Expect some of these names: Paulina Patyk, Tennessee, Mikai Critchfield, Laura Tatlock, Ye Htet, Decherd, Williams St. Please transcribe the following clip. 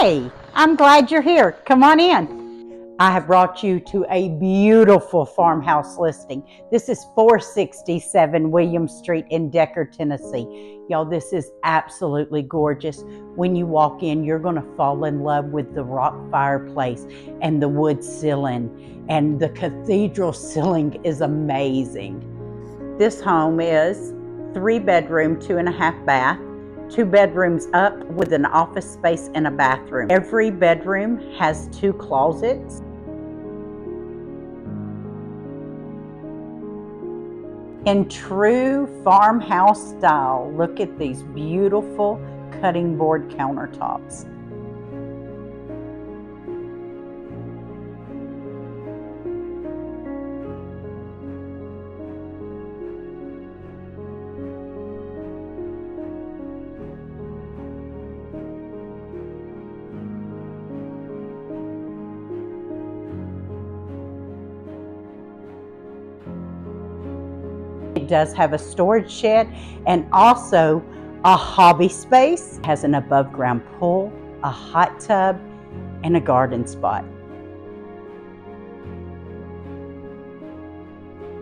Hey, I'm glad you're here. Come on in. I have brought you to a beautiful farmhouse listing. This is 467 Williams Street in Decherd, Tennessee. Y'all, this is absolutely gorgeous. When you walk in, you're going to fall in love with the rock fireplace and the wood ceiling, and the cathedral ceiling is amazing. This home is 3 bedroom, 2.5 bath. 2 bedrooms up with an office space and a bathroom. Every bedroom has 2 closets. In true farmhouse style, look at these beautiful cutting board countertops. It does have a storage shed and also a hobby space. It has an above ground pool, a hot tub, and a garden spot.